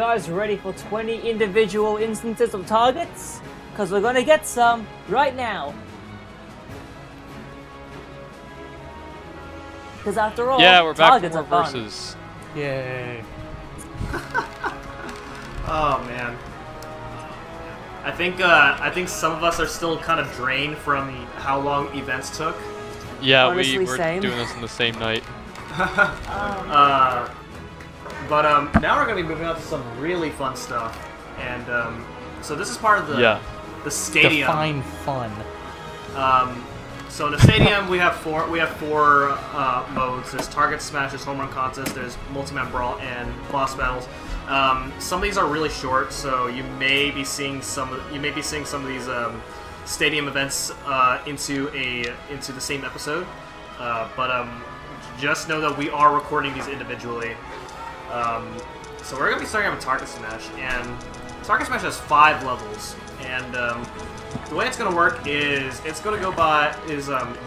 guys ready for 20 individual instances of targets? Because we're gonna get some right now. Because after all, yeah, we're back to more verses. Yay. Oh man. I think some of us are still kind of drained from how long events took. Yeah, honestly, we were doing this in the same night. But now we're gonna be moving on to some really fun stuff, and so this is part of the stadium. Define fun. So in the stadium we have four modes. There's Target Smash, there's Homerun Contest, there's Multi-Man Brawl, and Boss Battles. Some of these are really short, so you may be seeing some of these stadium events into the same episode. But just know that we are recording these individually. So we're gonna be starting out with Target Smash, and Target Smash has 5 levels. And the way it's gonna work is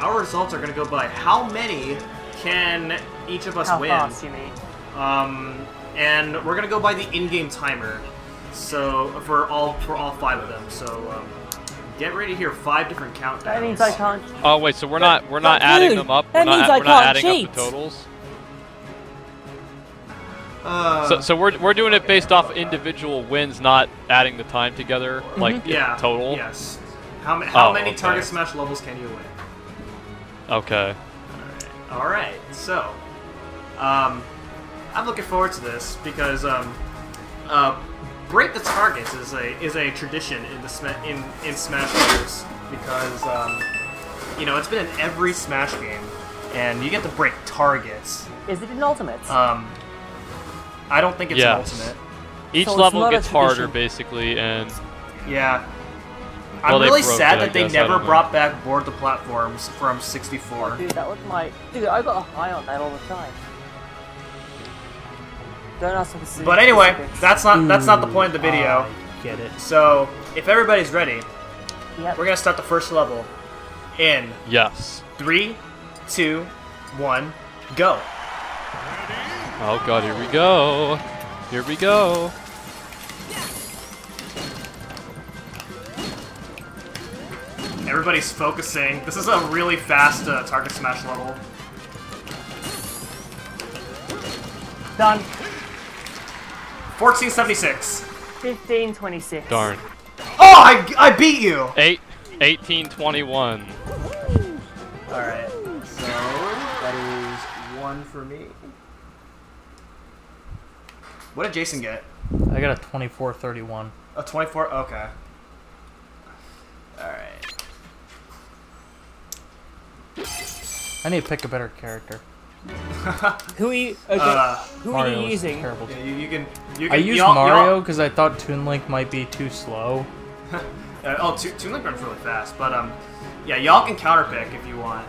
our results are gonna go by how many can each of us win. How fast, you mean? And we're gonna go by the in-game timer. So for all 5 of them. So get ready to hear 5 different countdowns. That means I can't. Oh wait, so we're not adding them up. That means I can't cheat. We're not adding up the totals. So we're doing it based off individual wins, not adding the time together, like total. Yes. How many Target Smash levels can you win? Okay. All right. So, I'm looking forward to this because break the targets is a tradition in Smash Bros. Because it's been in every Smash game, and you get to break targets. Is it in Ultimate? I don't think it's Ultimate. Each level gets harder, basically, and... Yeah. I'm really sad that they never brought back board to platforms from 64. Dude, that was my... Dude, I got a high on that all the time. Don't ask me to see. But anyway, that's not the point of the video. I get it. So, if everybody's ready, we're going to start the first level in... Yes. 3, 2, 1, go. Oh god, here we go! Here we go! Everybody's focusing. This is a really fast Target Smash level. Done. 1476. 1526. Darn. Oh, I beat you! 1821. Alright, so that is 1 for me. What did Jason get? I got a 2431. A 24? Okay. Alright. I need to pick a better character. Who are you using? Yeah, you can, I used Mario because I thought Toon Link might be too slow. Toon Link runs really fast, but yeah, y'all can counterpick if you want.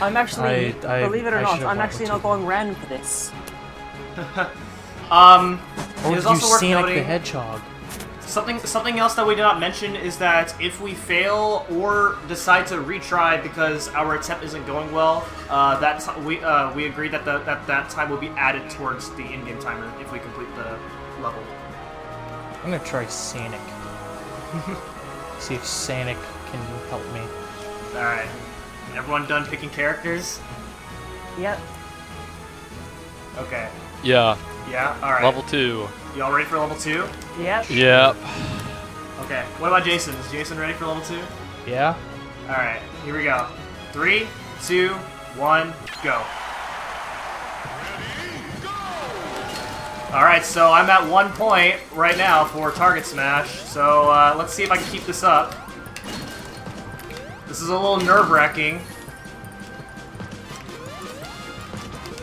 I'm actually, believe it or not, I'm actually not going random for this. Or it's also worth noting, the Hedgehog. Something else that we did not mention is that if we fail or decide to retry because our attempt isn't going well, we agreed that that time will be added towards the in-game timer if we complete the level. I'm gonna try Sanic. See if Sanic can help me. All right, everyone done picking characters? Yep. Okay. Yeah. Yeah, alright. Level 2. Y'all ready for level 2? Yeah. Yep. Okay, what about Jason? Is Jason ready for level 2? Yeah. Alright, here we go. 3, 2, 1, go. Alright, so I'm at 1 point right now for Target Smash, so let's see if I can keep this up. This is a little nerve-wracking.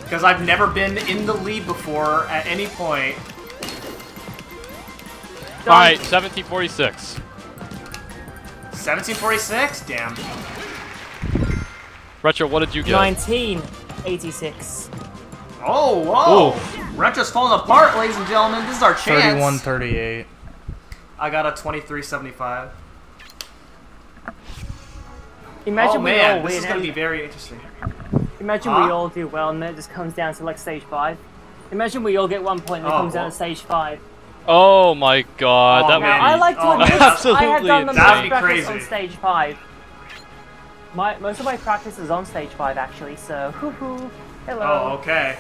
Because I've never been in the lead before at any point. Alright, 1746. 1746? Damn. Retro, what did you get? 1986. Oh, whoa! Ooh. Retro's falling apart, ladies and gentlemen. This is our chance. 3138. I got a 2375. Imagine we all win. This is going to be very interesting. Imagine we all do well, and then it just comes down to like stage 5. Imagine we all get 1 point and it comes out of stage 5. Oh my god, that would be I like to admit, I have done the most practice on stage 5. Most of my practice is on stage 5 actually, so hello. Oh, okay.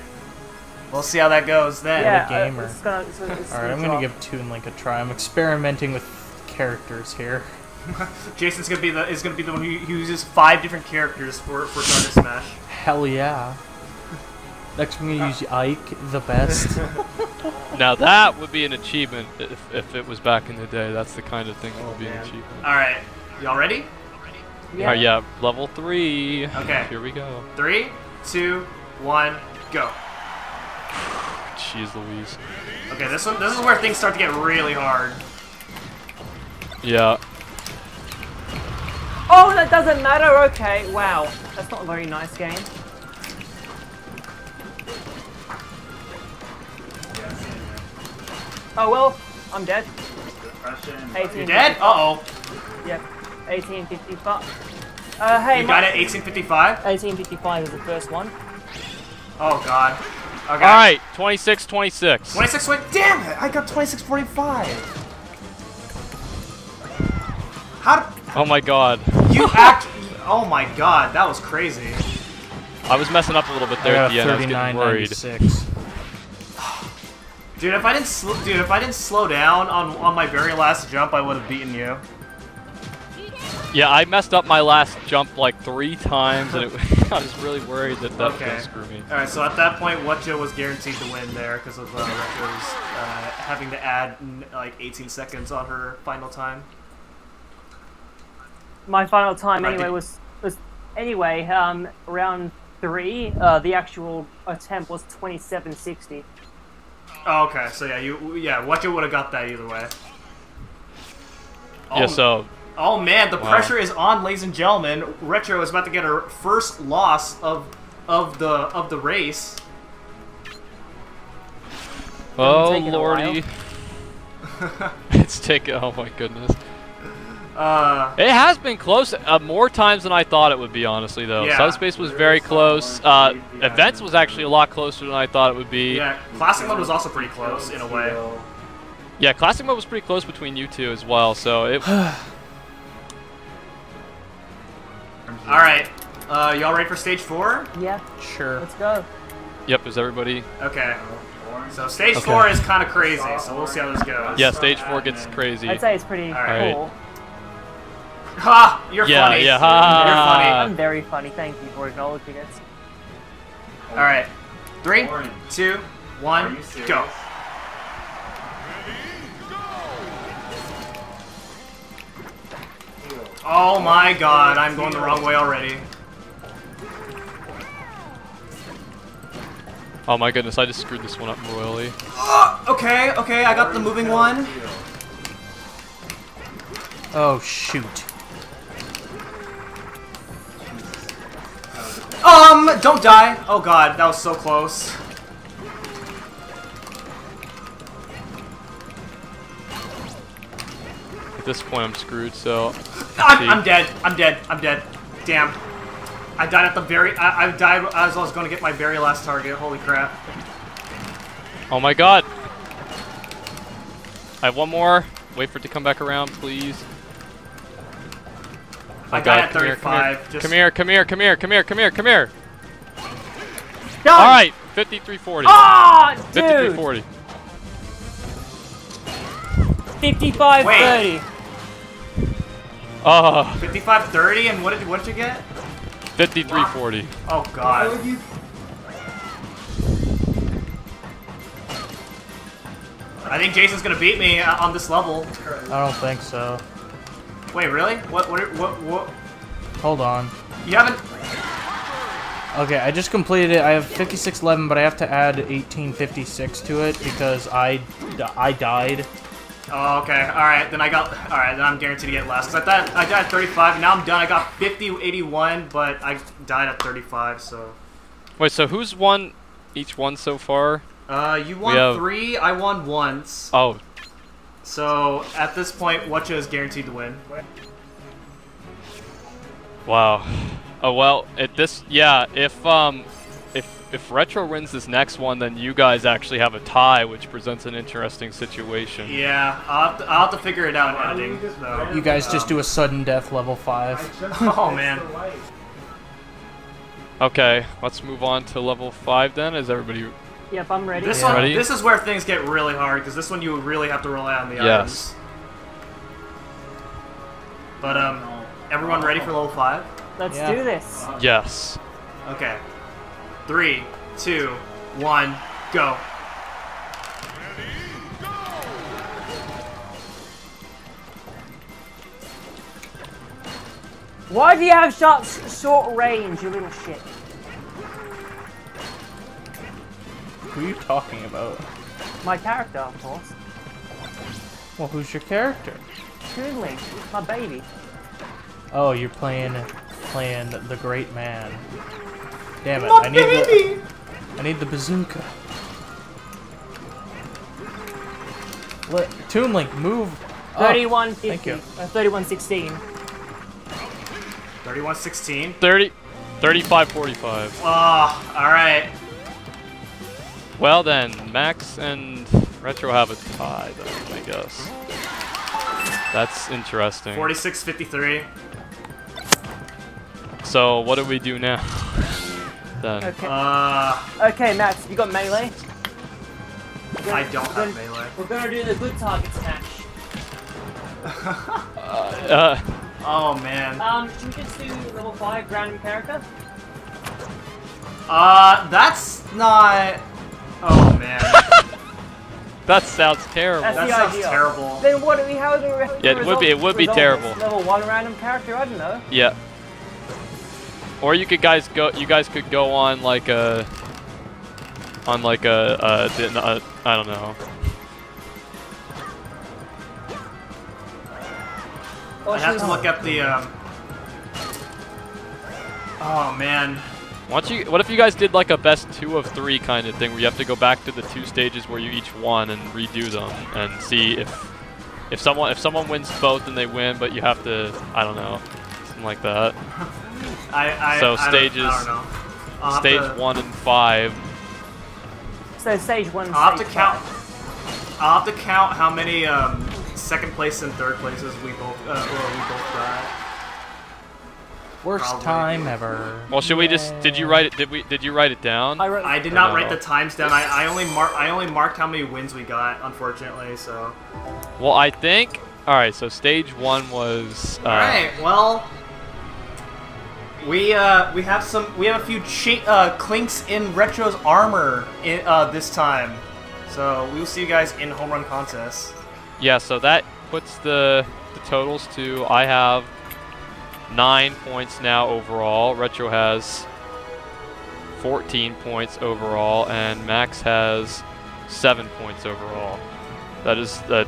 We'll see how that goes then. Yeah, gamer. Alright, I'm gonna give Toon Link a try. I'm experimenting with characters here. Jason's gonna be the one who uses 5 different characters for Target Smash. Hell yeah. Next, I'm gonna use Ike, the best. Now that would be an achievement if it was back in the day. That's the kind of thing that would be an achievement. All right, y'all ready? Yeah. All right, yeah. Level 3. Okay. Here we go. 3, 2, 1, go. Jeez Louise. Okay, this one. This is where things start to get really hard. Yeah. Oh, that doesn't matter. Okay. Wow. That's not a very nice game. Oh well, I'm dead. You're dead? Uh-oh. Yep. 1855. Hey. You got it, 1855? 1855 is the first one. Oh god. Okay. Alright, 2626. 26 damn it! I got 2645. How oh my god. You oh my god, that was crazy. I was messing up a little bit there at the end. I was getting worried. 96. Dude, if I didn't, slow down on my very last jump, I would have beaten you. Yeah, I messed up my last jump like 3 times, and I was really worried that that was going to screw me. All right, so at that point, Watcho was guaranteed to win there because of Watcho's having to add like 18 seconds on her final time. My final time, anyway, was round 3. The actual attempt was 2760. Oh, okay, so yeah, Watcho would have got that either way. Oh, yeah, so... Oh man, the pressure is on, ladies and gentlemen. Retro is about to get her first loss of the race. Oh lordy. It's taken... Oh my goodness. It has been close more times than I thought it would be, honestly, though. Yeah, Subspace was very close. Events was actually a lot closer than I thought it would be. Yeah, Classic Mode was also pretty close, in a way. Yeah, Classic Mode was pretty close between you two as well, so it... Alright, y'all ready for stage 4? Yeah. Sure. Let's go. Yep, is everybody... Okay. So stage 4 is kind of crazy, so we'll see how this goes. Yeah, stage 4 gets crazy. I'd say it's pretty cool. Ha! You're funny. Yeah, ha! You're funny. I'm very funny. Thank you for acknowledging it. All right, 3, 2, 1, go. Oh my god! I'm going the wrong way already. Oh my goodness! I just screwed this one up royally. Okay, okay. I got the moving one. Oh shoot. Don't die! Oh god, that was so close. At this point I'm screwed, so... I'm dead, I'm dead, I'm dead. Damn. I died at the very... I died as I was going to get my very last target, holy crap. Oh my god. I have one more. Wait for it to come back around, please. I got 35. Come here. No. All right, 5340. Ah, dude. 5340. 5530. Ah. 5530, and what did you get? 5340. Oh god. I think Jason's gonna beat me on this level. I don't think so. Wait, really? What? Hold on. You haven't... Okay, I just completed it. I have 5611, but I have to add 1856 to it because I died. Oh, okay. All right, then I got... All right, then I'm guaranteed to get last. Because I thought I died at 35, and now I'm done. I got 5081, but I died at 35, so... Wait, so who's won each one so far? You won 3, I won once. Oh, so, at this point, Watcho is guaranteed to win. Wow. Oh, well, if if Retro wins this next one, then you guys actually have a tie, which presents an interesting situation. Yeah, I'll have to figure it out in editing. So. You guys just do a sudden death level 5. Oh, man. Okay, let's move on to level 5 then. Is everybody... Yep, I'm ready. This one, ready? This is where things get really hard, because this one you really have to rely on the items. Yes. But, everyone ready for level 5? Let's do this. Yes. Okay. 3, 2, 1, go. Ready, go! Why do you have short range, you little shit? Who are you talking about? My character, of course. Well, who's your character? Toon Link, my baby. Oh, you're playing the great man. Damn it! I need the bazooka. Toon Link, move. 3150. Thank you. 3116. 3116. 3545. Ah, all right. Well then, Max and Retro have a tie, though, I guess. That's interesting. 4653. So what do we do now? Okay. Okay, Max, you got melee? I don't have melee. We're gonna do the good target smash. Oh man. Should we just do level 5 random character? That's not. Oh man. That sounds terrible. That sounds terrible. Then what do we? How do we? Yeah, it would be terrible. Level 1 random character, I don't know. Yeah. Or you could go on like a, I don't know. I have to look up the, oh man. What if you guys did like a best 2 of 3 kind of thing where you have to go back to the 2 stages where you each won and redo them and see if someone wins both then they win, but you have to, I don't know, something like that. So stage 1 and 5. So stage 1. I'll have to count how many 2nd place and 3rd places we both got. Worst time ever. Well, should we just? Did you write it? Did you write it down? I did not write the times down. I only marked how many wins we got. Unfortunately, so. Well, I think. All right. So stage 1 was. All right. Well. We have a few clinks in Retro's armor this time, so we will see you guys in Homerun Contest. Yeah, so that puts the totals to I have 9 points now overall. Retro has 14 points overall, and Max has 7 points overall. That is the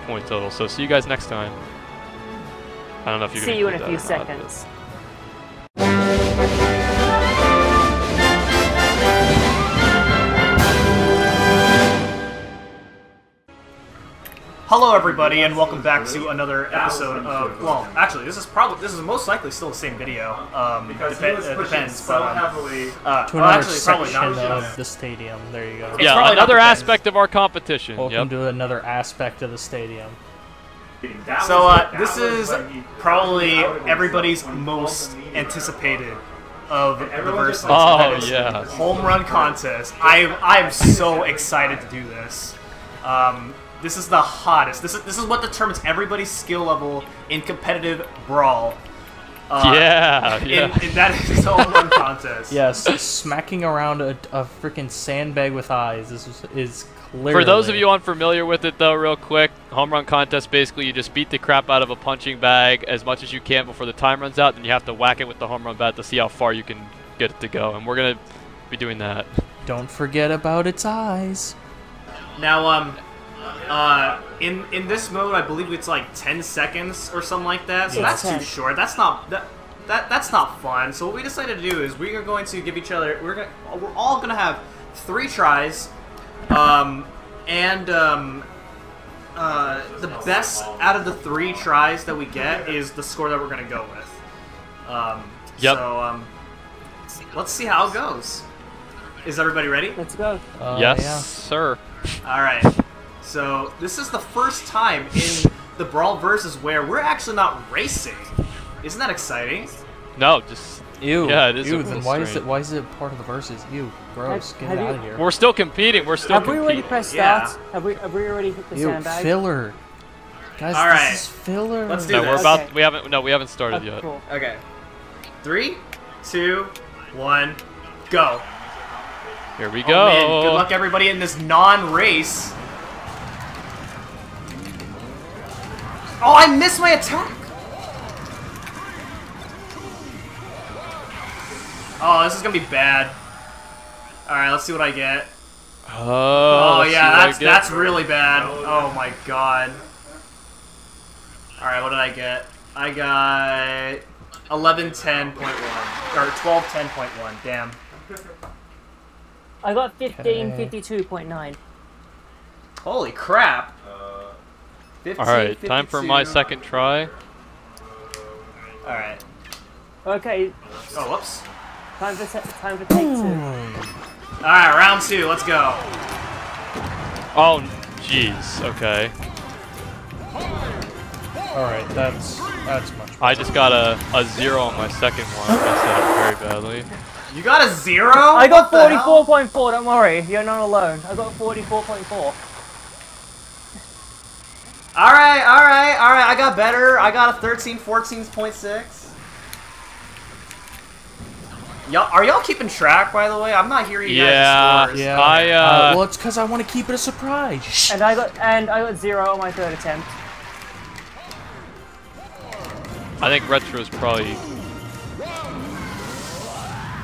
point total. So see you guys next time. I don't know if you're see you in a few seconds. Hello, everybody, and welcome back to another episode of. Well, actually, this is most likely still the same video. Depends. But to another section of the stadium. There you go. It's yeah, another aspect of our competition. Welcome to another aspect of the stadium. So this is probably everybody's most anticipated of the verses. Oh yeah, Homerun Contest. I'm so excited to do this. This is the hottest. This is what determines everybody's skill level in competitive brawl. Yeah. In that is Homerun Contest. Yes, smacking around a freaking sandbag with eyes. This is. Literally. For those of you unfamiliar with it, though, real quick, Homerun Contest, basically you just beat the crap out of a punching bag as much as you can before the time runs out, then you have to whack it with the Homerun Bat to see how far you can get it to go, and we're going to be doing that. Don't forget about its eyes. Now, in this mode, I believe it's like 10 seconds or something like that, so that's 10. Too short. That's not fun. So what we decided to do is we are going to give each other, we're all going to have 3 tries. The best out of the 3 tries that we get is the score that we're gonna go with. Yep. So Let's see how it goes. Is everybody ready? Let's go. Yes, yeah. Sir. All right. So this is the first time in the Brawl Versus where we're actually not racing. Isn't that exciting? No, just ew. Yeah, it is. Ew, then why is it part of the versus? Ew, gross. Get out of here. We're still competing. We're still. Have competing. We already pressed starts? Yeah. Have we already hit the ew, sandbag? Filler. Guys, all right. This is filler. Let's do this. We're about. Okay. We haven't started yet. Cool. Okay. 3, 2, 1, go. Here we go. Man. Good luck, everybody, in this non-race. Oh, I missed my attack. Oh, this is gonna be bad. All right, let's see what I get. Oh yeah, that's really bad. Oh my god. All right, what did I get? I got 1110.1 or 1210.1. Damn. I got 1552.9. Holy crap! 15, all right, 52. Time for my second try. All right. Okay. Oh, whoops. Time for take two. All right, round two. Let's go. Oh, jeez. Okay. All right, that's much better. I just got a 0 on my second one. I set up very badly. You got a 0? I got 44.4. Don't worry, you're not alone. I got 44.4. All right, all right, all right. I got better. I got a 13.6. Y'all, are y'all keeping track? By the way, I'm not hearing you guys' scores. Yeah, well, it's because I want to keep it a surprise. And I got 0 on my third attempt. I think Retro's probably.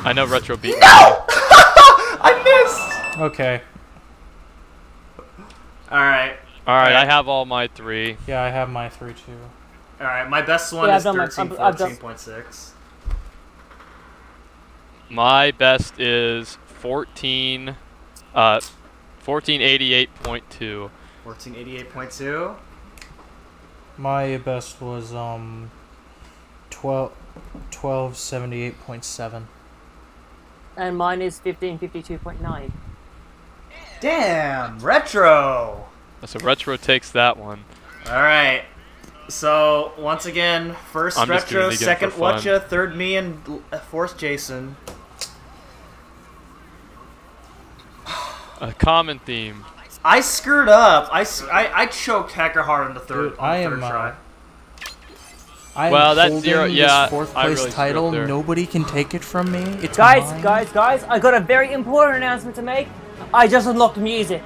I know Retro beat. No! I missed. Okay. All right. All right, I have all my 3. Yeah, I have my 3 too. All right, my best one is 13.6. My best is 1488.2. 1488.2. My best was 1278.7. And mine is 1552.9. Damn, Retro. So Retro takes that one. All right. So once again, first I'm Retro, second Watcha, third me, and fourth Jason. A common theme. I screwed up. I choked Hacker hard on the third. Dude, on the third try. Well, that's 0. Yeah, fourth place really title. Nobody can take it from me. It's guys! I got a very important announcement to make. I just unlocked music.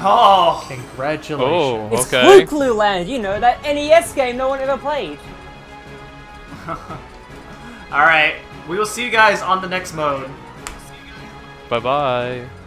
Oh! Congratulations! Oh, okay. It's Clu Clu Land. You know that NES game no one ever played. All right, we will see you guys on the next mode. Bye bye.